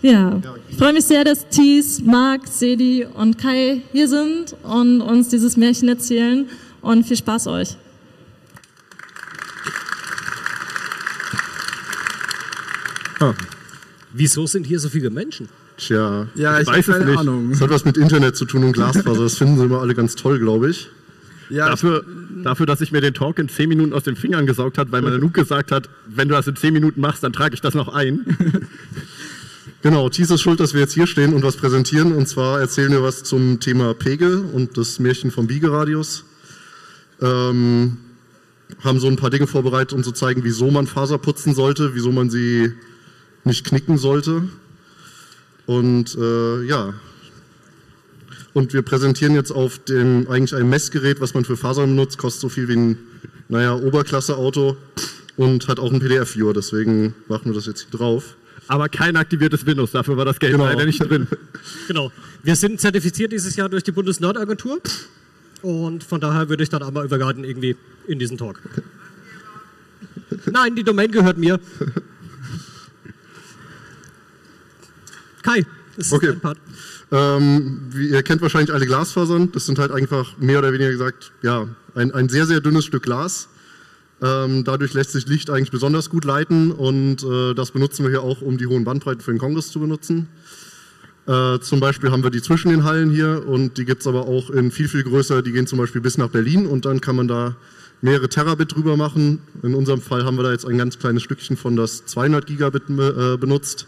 Ja, ich freue mich sehr, dass Thies, Marc, Sedi und Kai hier sind und uns dieses Märchen erzählen, und viel Spaß euch. Ah. Wieso sind hier so viele Menschen? Tja, ja, ich weiß es nicht. Ahnung. Das hat was mit Internet zu tun und Glasfaser, das finden sie immer alle ganz toll, glaube ich. Ja, dafür, dass ich mir den Talk in 10 Minuten aus den Fingern gesaugt hat, weil Manuke gesagt hat, wenn du das in 10 Minuten machst, dann trage ich das noch ein. Genau, Thies ist schuld, dass wir jetzt hier stehen und was präsentieren. Und zwar erzählen wir was zum Thema Pegel und das Märchen vom Biegeradius. Haben so ein paar Dinge vorbereitet, um zu zeigen, wieso man Faser putzen sollte, wieso man sie nicht knicken sollte. Und ja. Und wir präsentieren jetzt auf dem eigentlich ein Messgerät, was man für Fasern benutzt, kostet so viel wie ein, naja, Oberklasse-Auto und hat auch einen PDF-Viewer, deswegen machen wir das jetzt hier drauf. Aber kein aktiviertes Windows, dafür war das Geld leider nicht drin. Genau. Wir sind zertifiziert dieses Jahr durch die Bundesnetzagentur und von daher würde ich dann einmal übergarten irgendwie in diesen Talk. Nein, die Domain gehört mir. Kai, das ist dein Part. Ihr kennt wahrscheinlich alle Glasfasern, das sind halt einfach mehr oder weniger gesagt, ja, ein sehr, sehr dünnes Stück Glas. Dadurch lässt sich Licht eigentlich besonders gut leiten und das benutzen wir hier auch, um die hohen Bandbreiten für den Kongress zu benutzen. Zum Beispiel haben wir die zwischen den Hallen hier und die gibt es aber auch in viel, viel größer, die gehen zum Beispiel bis nach Berlin und dann kann man da mehrere Terabit drüber machen. In unserem Fall haben wir da jetzt ein ganz kleines Stückchen von das 200 Gigabit benutzt.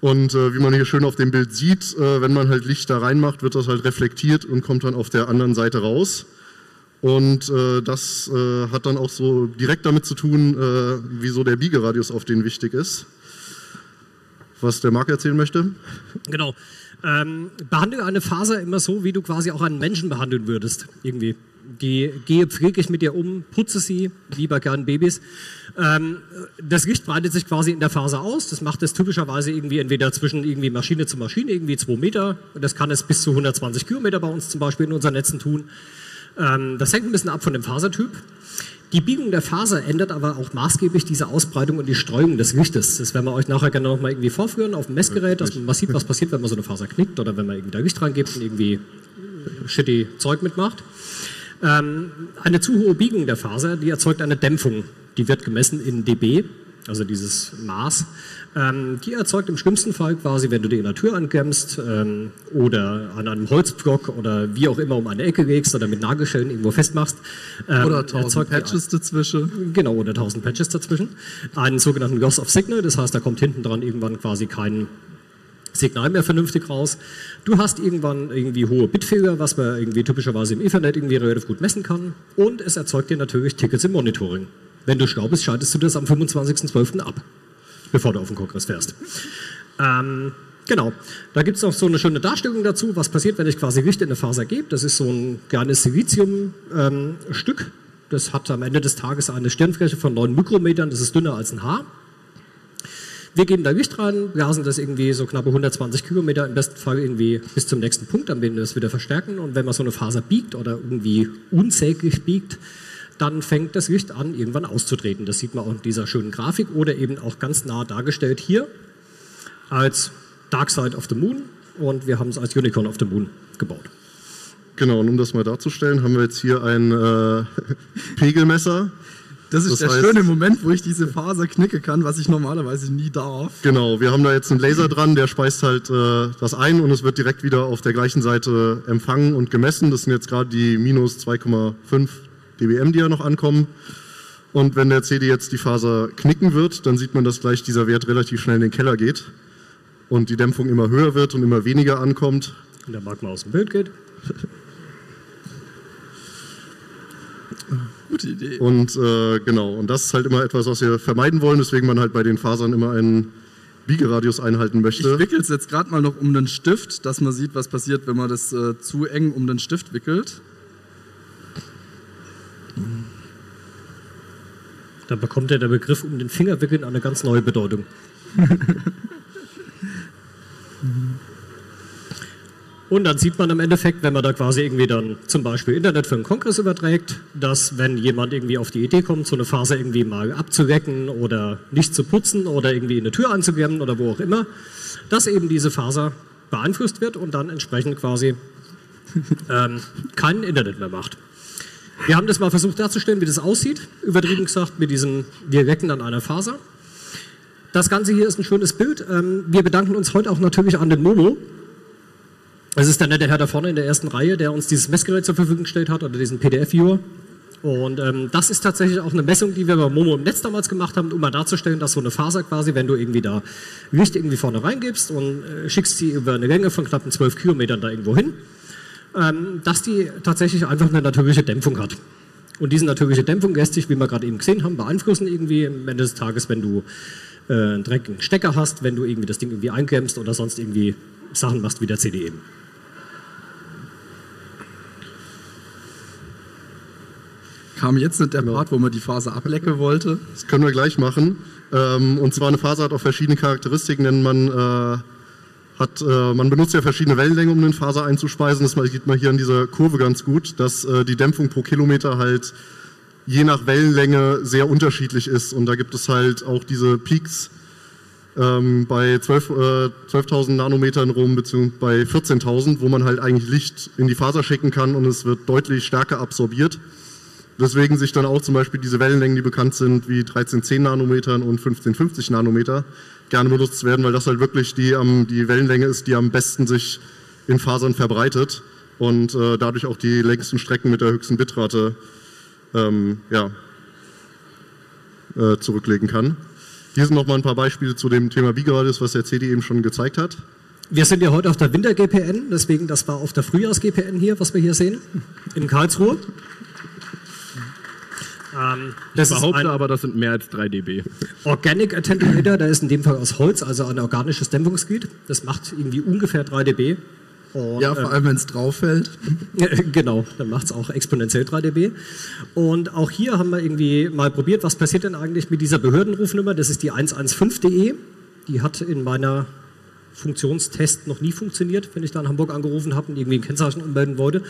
Und wie man hier schön auf dem Bild sieht, wenn man halt Licht da reinmacht, wird das halt reflektiert und kommt dann auf der anderen Seite raus. Und das hat dann auch so direkt damit zu tun, wieso der Biegeradius auf den wichtig ist. Was der Marc erzählen möchte. Genau. Behandle eine Faser immer so, wie du quasi auch einen Menschen behandeln würdest, irgendwie. Gehe pfleglich mit dir um, putze sie, wie bei kleinen Babys. Das Licht breitet sich quasi in der Faser aus. Das macht es typischerweise irgendwie entweder zwischen irgendwie Maschine zu Maschine, irgendwie 2 Meter. Das kann es bis zu 120 Kilometer bei uns zum Beispiel in unseren Netzen tun. Das hängt ein bisschen ab von dem Fasertyp. Die Biegung der Faser ändert aber auch maßgeblich diese Ausbreitung und die Streuung des Lichtes. Das werden wir euch nachher gerne nochmal irgendwie vorführen auf dem Messgerät, dass man sieht, was passiert, wenn man so eine Faser knickt oder wenn man irgendwie da Licht reingibt und irgendwie shitty Zeug mitmacht. Eine zu hohe Biegung der Faser, die erzeugt eine Dämpfung. Die wird gemessen in dB, also dieses Maß. Die erzeugt im schlimmsten Fall quasi, wenn du dir in der Tür anklemmst oder an einem Holzblock oder wie auch immer um eine Ecke legst oder mit Nagelschellen irgendwo festmachst. Oder 1000 Patches dazwischen. Genau, oder 1000 Patches dazwischen. Einen sogenannten Loss of Signal, das heißt, da kommt hinten dran irgendwann quasi kein Signal mehr vernünftig raus. Du hast irgendwann irgendwie hohe Bitfehler, was man irgendwie typischerweise im Ethernet irgendwie relativ gut messen kann. Und es erzeugt dir natürlich Tickets im Monitoring. Wenn du schlau bist, schaltest du das am 25.12. ab, bevor du auf den Kongress fährst. Genau, da gibt es noch so eine schöne Darstellung dazu, was passiert, wenn ich quasi Licht in eine Faser gebe. Das ist so ein kleines Silizium-Stück. Das hat am Ende des Tages eine Stirnfläche von 9 Mikrometern, das ist dünner als ein Haar. Wir geben da Licht rein, blasen das irgendwie so knappe 120 Kilometer, im besten Fall irgendwie bis zum nächsten Punkt, dann werden wir das wieder verstärken. Und wenn man so eine Faser biegt oder irgendwie unsäglich biegt, dann fängt das Licht an, irgendwann auszutreten. Das sieht man auch in dieser schönen Grafik oder eben auch ganz nah dargestellt hier als Dark Side of the Moon und wir haben es als Unicorn of the Moon gebaut. Genau, und um das mal darzustellen, haben wir jetzt hier ein Pegelmesser. Das ist der schöne Moment, wo ich diese Faser knicken kann, was ich normalerweise nie darf. Genau, wir haben da jetzt einen Laser dran, der speist halt das ein und es wird direkt wieder auf der gleichen Seite empfangen und gemessen. Das sind jetzt gerade die minus 2,5 dBm, die ja noch ankommen. Und wenn der CD jetzt die Faser knicken wird, dann sieht man, dass gleich dieser Wert relativ schnell in den Keller geht und die Dämpfung immer höher wird und immer weniger ankommt. Und der Marc mal aus dem Bild geht. Gute Idee. Und genau, und das ist halt immer etwas, was wir vermeiden wollen, deswegen man halt bei den Fasern immer einen Biegeradius einhalten möchte. Ich wickel es jetzt gerade mal noch um den Stift, dass man sieht, was passiert, wenn man das zu eng um den Stift wickelt. Dann bekommt der Begriff um den Finger wickeln eine ganz neue Bedeutung. Und dann sieht man im Endeffekt, wenn man da quasi irgendwie dann zum Beispiel Internet für einen Kongress überträgt, dass wenn jemand irgendwie auf die Idee kommt, so eine Faser irgendwie mal abzuwecken oder nicht zu putzen oder irgendwie eine Tür anzugeben oder wo auch immer, dass eben diese Faser beeinflusst wird und dann entsprechend quasi kein Internet mehr macht. Wir haben das mal versucht darzustellen, wie das aussieht, übertrieben gesagt mit diesem, wir wecken an einer Faser. Das Ganze hier ist ein schönes Bild. Wir bedanken uns heute auch natürlich an den Momo. Es ist der nette Herr da vorne in der ersten Reihe, der uns dieses Messgerät zur Verfügung gestellt hat oder diesen PDF-Viewer. Und das ist tatsächlich auch eine Messung, die wir bei Momo im Netz damals gemacht haben, um mal darzustellen, dass so eine Faser quasi, wenn du irgendwie da Licht irgendwie vorne reingibst und schickst sie über eine Länge von knappen 12 Kilometern da irgendwo hin, dass die tatsächlich einfach eine natürliche Dämpfung hat. Und diese natürliche Dämpfung lässt sich, wie wir gerade eben gesehen haben, beeinflussen irgendwie am Ende des Tages, wenn du einen dreckigen Stecker hast, wenn du irgendwie das Ding irgendwie einklemmst oder sonst irgendwie Sachen machst wie der CD eben. Kam jetzt nicht der Part, wo man die Faser ablecken wollte? Das können wir gleich machen. Und zwar eine Faser hat auch verschiedene Charakteristiken, denn man benutzt ja verschiedene Wellenlängen, um eine Faser einzuspeisen. Das sieht man hier an dieser Kurve ganz gut, dass die Dämpfung pro Kilometer halt je nach Wellenlänge sehr unterschiedlich ist. Und da gibt es halt auch diese Peaks bei 12.000 Nanometern rum, beziehungsweise bei 14.000, wo man halt eigentlich Licht in die Faser schicken kann und es wird deutlich stärker absorbiert. Deswegen sich dann auch zum Beispiel diese Wellenlängen, die bekannt sind, wie 1310 nm und 1550 nm, gerne benutzt werden, weil das halt wirklich die Wellenlänge ist, die am besten sich in Fasern verbreitet und dadurch auch die längsten Strecken mit der höchsten Bitrate zurücklegen kann. Hier sind nochmal ein paar Beispiele zu dem Thema Biegeradius, was der CD eben schon gezeigt hat. Wir sind ja heute auf der Winter-GPN, deswegen das war auf der Frühjahrs-GPN hier, was wir hier sehen, in Karlsruhe. Ich behaupte aber, das sind mehr als 3 dB. Organic Attenuator, der ist in dem Fall aus Holz, also ein organisches Dämpfungsglied. Das macht irgendwie ungefähr 3 dB. Und, ja, vor allem, wenn es drauf fällt. Genau, dann macht es auch exponentiell 3 dB. Und auch hier haben wir irgendwie mal probiert, was passiert denn eigentlich mit dieser Behördenrufnummer. Das ist die 115.de. Die hat in meiner Funktionstest noch nie funktioniert, wenn ich da in Hamburg angerufen habe und irgendwie ein Kennzeichen ummelden wollte.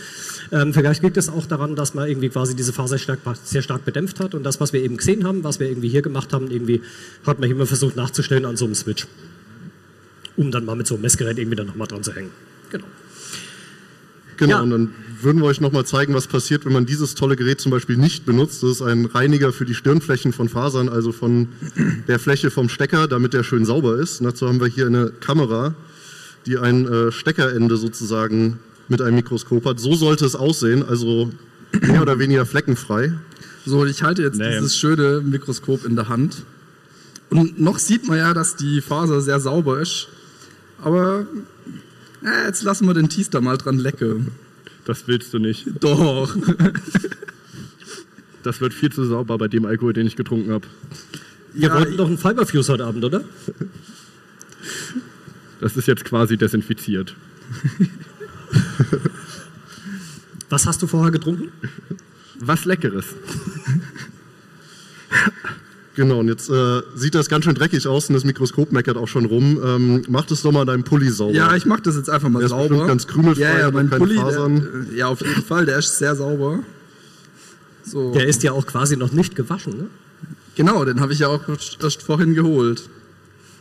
Vielleicht liegt es auch daran, dass man irgendwie quasi diese Faser sehr stark bedämpft hat und das, was wir eben gesehen haben, was wir irgendwie hier gemacht haben, irgendwie hat man immer versucht nachzustellen an so einem Switch, um dann mal mit so einem Messgerät irgendwie dann nochmal dran zu hängen. Genau, ja. Und dann würden wir euch nochmal zeigen, was passiert, wenn man dieses tolle Gerät zum Beispiel nicht benutzt. Das ist ein Reiniger für die Stirnflächen von Fasern, also von der Fläche vom Stecker, damit der schön sauber ist. Und dazu haben wir hier eine Kamera, die ein Steckerende sozusagen mit einem Mikroskop hat. So sollte es aussehen, also mehr oder weniger fleckenfrei. So, ich halte jetzt dieses schöne Mikroskop in der Hand. Und noch sieht man ja, dass die Faser sehr sauber ist, aber... jetzt lassen wir den Thies da mal dran lecken. Das willst du nicht. Doch. Das wird viel zu sauber bei dem Alkohol, den ich getrunken habe. Wir wollten doch einen Fiberfuse heute Abend, oder? Das ist jetzt quasi desinfiziert. Was hast du vorher getrunken? Was Leckeres. Genau, und jetzt sieht das ganz schön dreckig aus und das Mikroskop meckert auch schon rum. Mach das doch mal deinem Pulli sauber. Ja, ich mach das jetzt einfach mal der sauber. Der ist ganz krümelfrei, mein Pulli, Fasern. Ja, auf jeden Fall, der ist sehr sauber. So. Der ist ja auch quasi noch nicht gewaschen, ne? Genau, den habe ich ja auch erst vorhin geholt.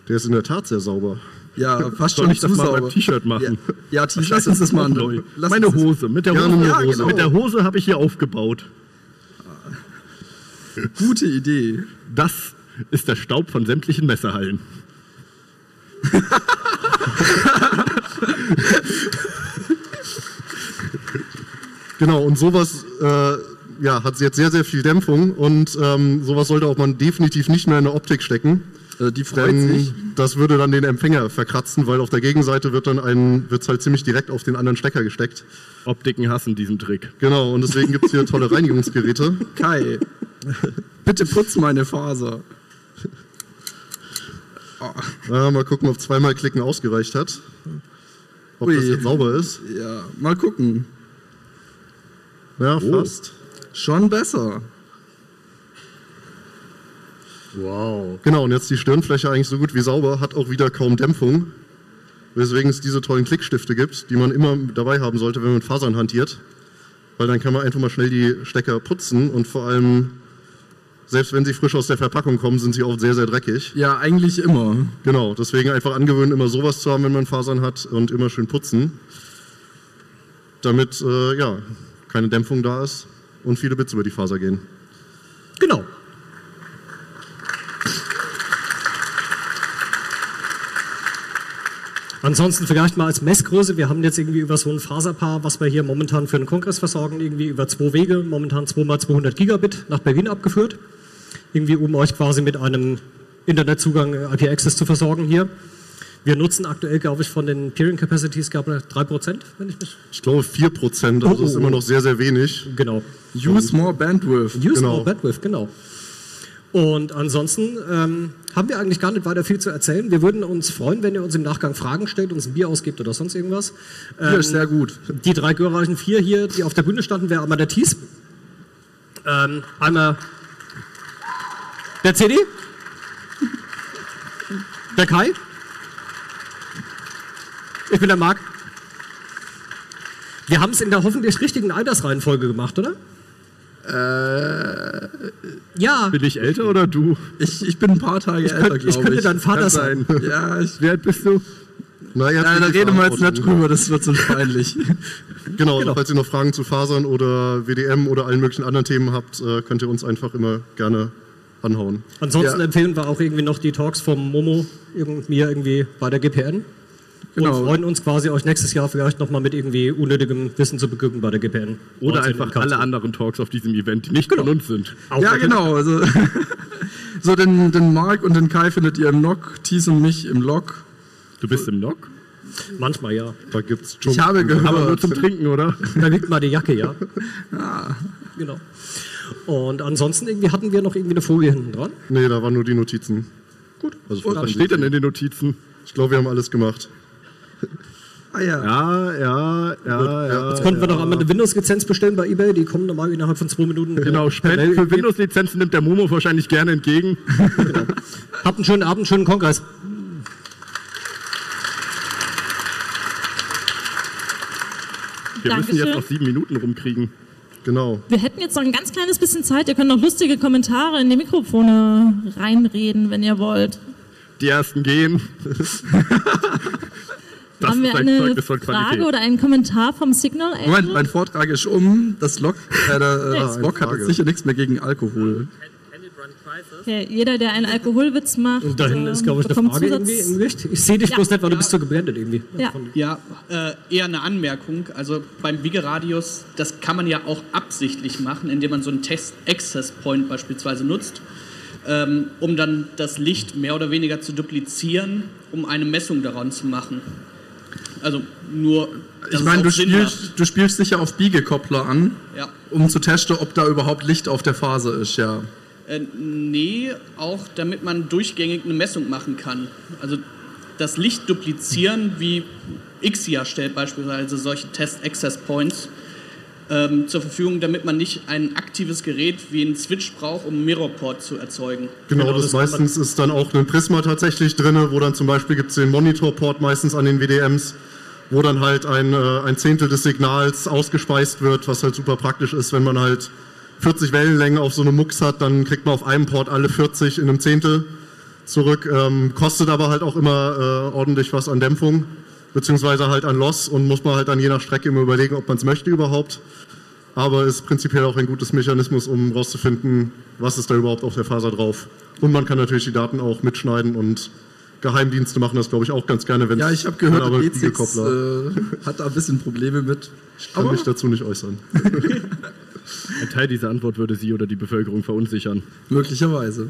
Der ist in der Tat sehr sauber. Ja, fast schon nicht das mal beim T-Shirt machen. Ja, T-Shirt, lass uns das mal neu. Meine Hose, mit der Hose. Ja, genau. Mit der Hose habe ich hier aufgebaut. Gute Idee. Das ist der Staub von sämtlichen Messerhallen. Genau, und sowas hat jetzt sehr, sehr viel Dämpfung und sowas sollte auch man definitiv nicht mehr in der Optik stecken. Die freut sich. Das würde dann den Empfänger verkratzen, weil auf der Gegenseite wird dann wird's halt ziemlich direkt auf den anderen Stecker gesteckt. Optiken hassen diesen Trick. Genau, und deswegen gibt es hier tolle Reinigungsgeräte. Kai, bitte putz meine Faser. Mal gucken, ob zweimal Klicken ausgereicht hat. Ob das jetzt sauber ist. Ja, mal gucken. Ja, fast. Schon besser. Wow. Genau, und jetzt die Stirnfläche eigentlich so gut wie sauber, hat auch wieder kaum Dämpfung. weswegen es diese tollen Klickstifte gibt, die man immer dabei haben sollte, wenn man mit Fasern hantiert, weil dann kann man einfach mal schnell die Stecker putzen und vor allem, selbst wenn sie frisch aus der Verpackung kommen, sind sie oft sehr, sehr dreckig. Ja, eigentlich immer. Genau, deswegen einfach angewöhnen, immer sowas zu haben, wenn man Fasern hat und immer schön putzen, damit ja, keine Dämpfung da ist und viele Bits über die Faser gehen. Genau. Ansonsten vielleicht mal als Messgröße, wir haben jetzt irgendwie über so ein Faserpaar, was wir hier momentan für einen Kongress versorgen, irgendwie über zwei Wege, momentan 2x200 Gigabit nach Berlin abgeführt, irgendwie um euch quasi mit einem Internetzugang IP-Access zu versorgen hier. Wir nutzen aktuell, glaube ich, von den Peering Capacities, glaube ich, 3%, wenn ich mich... Ich glaube 4%, also ist immer noch sehr, sehr wenig. Genau. Use more bandwidth. Use more bandwidth, genau. Und ansonsten haben wir eigentlich gar nicht weiter viel zu erzählen. Wir würden uns freuen, wenn ihr uns im Nachgang Fragen stellt, uns ein Bier ausgibt oder sonst irgendwas. Bier ist sehr gut. Die drei glorreichen vier hier, die auf der Bühne standen, wäre einmal der Thies, einmal der CD, der Kai, ich bin der Marc. Wir haben es in der hoffentlich richtigen Altersreihenfolge gemacht, oder? Ja. Bin ich älter oder du? Ich bin ein paar Tage älter, glaube ich. Ich könnte dein Vater sein. Ja, wie alt bist du? Na, da reden wir jetzt nicht drüber, das wird so peinlich. Genau, falls ihr noch Fragen zu Fasern oder WDM oder allen möglichen anderen Themen habt, könnt ihr uns einfach immer gerne anhauen. Ansonsten empfehlen wir auch irgendwie noch die Talks vom Momo und mir irgendwie bei der GPN. Genau. Und freuen uns quasi, euch nächstes Jahr vielleicht nochmal mit irgendwie unnötigem Wissen zu beglücken bei der GPN. Oder einfach alle anderen Talks auf diesem Event, die nicht von uns sind. Auch ja, genau. Also, so, den Marc und den Kai findet ihr im NOC, Thies und mich im LOC. Du bist im NOC? Manchmal, ja. Da gibt's schon. Ich habe gehört. Aber nur zum Trinken, oder? Da gibt mal die Jacke, ja. Ja. Genau. Und ansonsten irgendwie hatten wir noch irgendwie eine Folie hinten dran? Nee, da waren nur die Notizen. Gut. Also, was steht denn in den Notizen? Ich glaube, wir haben alles gemacht. Ah, ja. Ja. Jetzt konnten wir noch einmal eine Windows-Lizenz bestellen bei Ebay, die kommen normal innerhalb von 2 Minuten. Genau, Spenden für Windows-Lizenzen nimmt der Momo wahrscheinlich gerne entgegen. Genau. Habt einen schönen Abend, schönen Kongress. Wir Dankeschön. Müssen jetzt noch 7 Minuten rumkriegen. Genau. Wir hätten jetzt noch ein ganz kleines bisschen Zeit, ihr könnt noch lustige Kommentare in die Mikrofone reinreden, wenn ihr wollt. Die ersten gehen. Das haben wir eine Frage oder einen Kommentar vom Signal Angel? Moment, mein Vortrag ist um. Das Log hat jetzt sicher nichts mehr gegen Alkohol. Okay, jeder, der einen Alkoholwitz macht, und da hinten ist, glaube ich, eine Frage irgendwie im Licht. Ich sehe dich bloß nicht, weil du bist so geblendet irgendwie. Eher eine Anmerkung. Also beim Biegeradius, das kann man ja auch absichtlich machen, indem man so einen Test-Access-Point beispielsweise nutzt, um dann das Licht mehr oder weniger zu duplizieren, um eine Messung daran zu machen. Also nur, ich meine, du spielst sicher auf DZ-Koppler an, ja, um zu testen, ob da überhaupt Licht auf der Faser ist, ja. Nee, auch damit man durchgängig eine Messung machen kann. Also das Licht duplizieren, wie XIA stellt beispielsweise solche Test-Access-Points zur Verfügung, damit man nicht ein aktives Gerät wie einen Switch braucht, um einen Mirrorport zu erzeugen. Genau, das meistens ist dann auch ein Prisma tatsächlich drin, wo dann zum Beispiel gibt es den Monitorport meistens an den WDMs, wo dann halt ein Zehntel des Signals ausgespeist wird, was halt super praktisch ist, wenn man halt 40 Wellenlängen auf so eine Mux hat, dann kriegt man auf einem Port alle 40 in einem Zehntel zurück, kostet aber halt auch immer ordentlich was an Dämpfung, beziehungsweise halt an Loss, und muss man halt dann je nach Strecke immer überlegen, ob man es möchte überhaupt. Aber ist prinzipiell auch ein gutes Mechanismus, um rauszufinden, was ist da überhaupt auf der Faser drauf. Und man kann natürlich die Daten auch mitschneiden, und Geheimdienste machen das, glaube ich, auch ganz gerne. Wenn ja, ich habe gehört, der DZ-Koppler hat da ein bisschen Probleme mit. Ich kann mich dazu nicht äußern. Ein Teil dieser Antwort würde Sie oder die Bevölkerung verunsichern. Möglicherweise.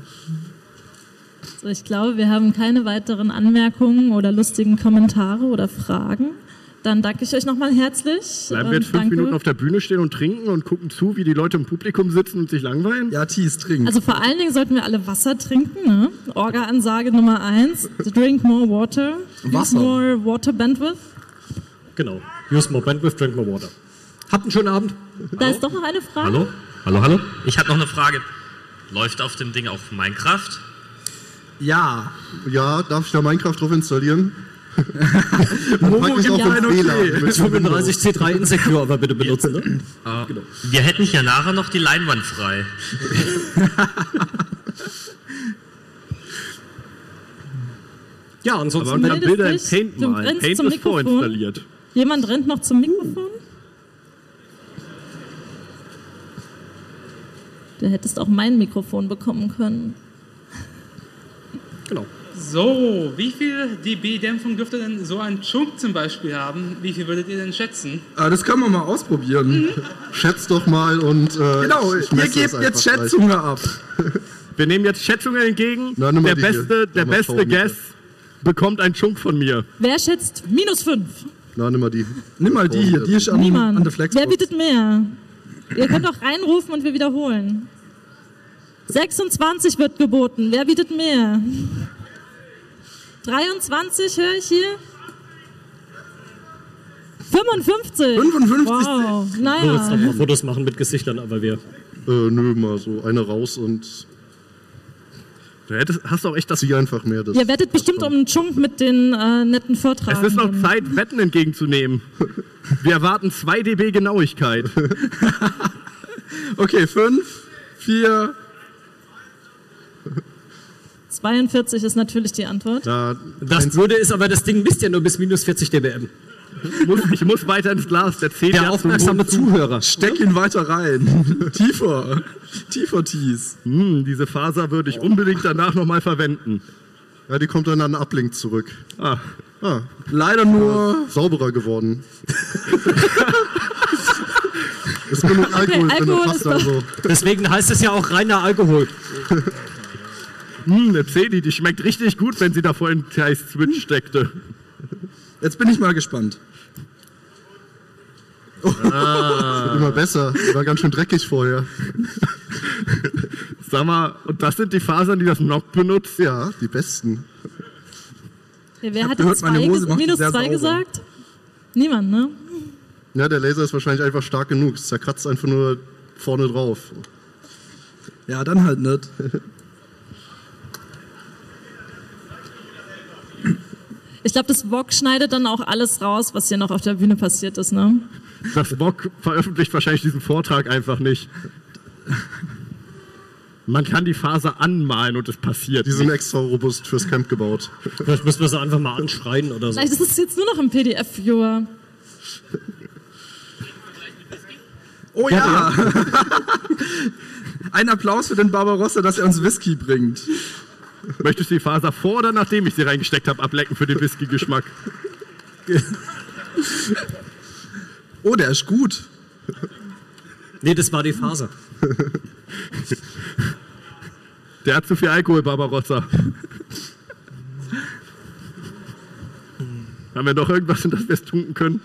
So, ich glaube, wir haben keine weiteren Anmerkungen oder lustigen Kommentare oder Fragen. Dann danke ich euch nochmal herzlich. Bleiben wir jetzt 5 Minuten auf der Bühne stehen und trinken und gucken zu, wie die Leute im Publikum sitzen und sich langweilen? Ja, Thies, trinken. Also vor allen Dingen sollten wir alle Wasser trinken. Ne? Orga-Ansage Nummer 1, drink more water, use more water bandwidth. Genau, use more bandwidth, drink more water. Habt einen schönen Abend. Da hallo? Ist doch noch eine Frage. Hallo. Ich habe noch eine Frage. Läuft auf dem Ding auch Minecraft? Ja. Ja, darf ich da Minecraft drauf installieren? Momo gibt ja einen okay. 35C3 Insecure, aber bitte benutzen. Ne? Genau. Wir hätten ja nachher noch die Leinwand frei. Ja, ansonsten aber man kann Bilder in Paint malen. Paint ist vorinstalliert. Jemand rennt noch zum Mikrofon? Du hättest auch mein Mikrofon bekommen können. Genau. So, wie viel dB Dämpfung dürfte denn so ein Chunk zum Beispiel haben? Wie viel würdet ihr denn schätzen? Das können wir mal ausprobieren. Mhm. Schätzt doch mal und genau, ihr gebt jetzt Schätzungen ab. Wir nehmen jetzt Schätzungen entgegen. Na, der beste Guess bekommt einen Chunk von mir. Wer schätzt -5? Na, nimm mal die. Nimm mal die hier, die ist an der Flexbox. Wer bietet mehr? Ihr könnt auch reinrufen und wir wiederholen. 26 wird geboten. Wer bietet mehr? 23 höre ich hier. 55. 55. Wow. Naja. Du willst noch mal Fotos machen mit Gesichtern, aber wir... nö, mal so eine raus und... Hast du auch echt das... Sie einfach mehr. Das Ihr wettet bestimmt um einen Chunk mit den netten Vortrag. Es ist noch Zeit, Wetten entgegenzunehmen. Wir erwarten 2 dB Genauigkeit. Okay, 5, 4... 42 ist natürlich die Antwort. Das würde ist aber, das Ding misst ja nur bis -40 dBm. Ich muss weiter ins Glas. Der aufmerksame Zuhörer. Steck ihn weiter rein. Tiefer. Tiefer Thies. Diese Faser würde ich unbedingt danach nochmal verwenden. Ja, die kommt dann an Ablink zurück. Leider nur sauberer geworden. Es ist genug Alkohol drin, passt also. Deswegen heißt es ja auch reiner Alkohol. Eine Zeli, die schmeckt richtig gut, wenn sie da vorhin Thies Switch steckte. Jetzt bin ich mal gespannt. Das wird immer besser. Die war ganz schön dreckig vorher. Sag mal, und das sind die Fasern, die das NOC benutzt? Ja, die besten. Ja, wer hat gehört, -2 gesagt? Niemand, ne? Ja, der Laser ist wahrscheinlich einfach stark genug. Es zerkratzt einfach nur vorne drauf. Ja, dann halt nicht. Ich glaube, das VOG schneidet dann auch alles raus, was hier noch auf der Bühne passiert ist, ne? Das VOG veröffentlicht wahrscheinlich diesen Vortrag einfach nicht. Man kann die Faser anmalen und es passiert. Die sind extra robust fürs Camp gebaut. Vielleicht müssen wir sie einfach mal anschreien oder so. Vielleicht ist es jetzt nur noch im PDF-Viewer. Oh ja! Ein Applaus für den Barbarossa, dass er uns Whisky bringt. Möchtest du die Faser vor oder nachdem ich sie reingesteckt habe, ablecken für den Whisky-Geschmack? Oh, der ist gut. Nee, das war die Faser. Der hat zu viel Alkohol, Barbarossa. Haben wir noch irgendwas, in das wir es tunken können?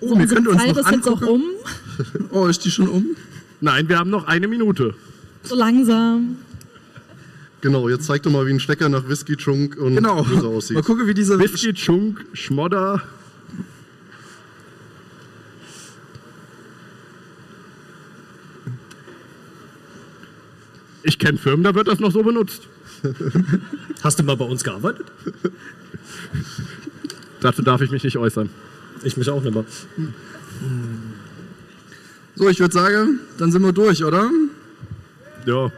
Oh, so, wir können uns noch angucken. Um? Oh, ist die schon um? Nein, wir haben noch 1 Minute. So langsam. Genau, jetzt zeig doch mal, wie ein Stecker nach Whisky-Chunk und Böse aussieht. Mal gucken, wie dieser Whisky-Chunk, Schmodder. Ich kenne Firmen, da wird das noch so benutzt. Hast du mal bei uns gearbeitet? Dazu darf ich mich nicht äußern. Ich mich auch nicht mehr. So, ich würde sagen, dann sind wir durch, oder? Ja.